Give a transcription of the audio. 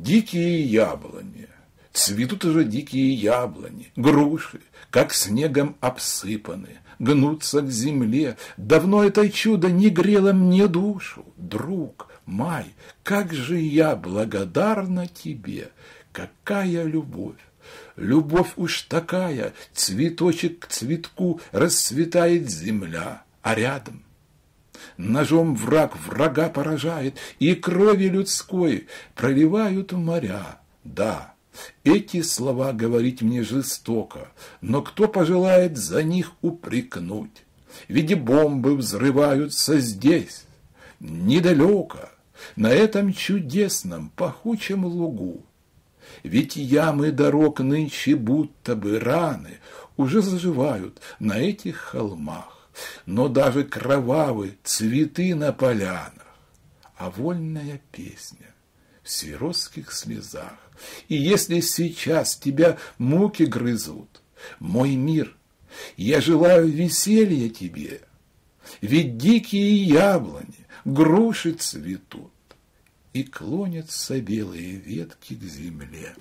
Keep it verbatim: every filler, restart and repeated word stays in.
Дикие яблони, цветут уже дикие яблони, груши, как снегом обсыпаны, гнутся к земле. Давно это чудо не грело мне душу. Друг май, как же я благодарна тебе, какая любовь! Любовь уж такая, цветочек к цветку расцветает земля, а рядом ножом враг врага поражает, и крови людской проливают моря. Да, эти слова говорить мне жестоко, но кто пожелает за них упрекнуть? Ведь и бомбы взрываются здесь, недалеко, на этом чудесном пахучем лугу. Ведь ямы дорог нынче будто бы раны уже заживают на этих холмах, но даже кровавы цветы на полянах, а вольная песня в сверостских слезах. И если сейчас тебя муки грызут, мой мир, я желаю веселья тебе, ведь дикие яблони, груши цветут, и клонятся белые ветки к земле.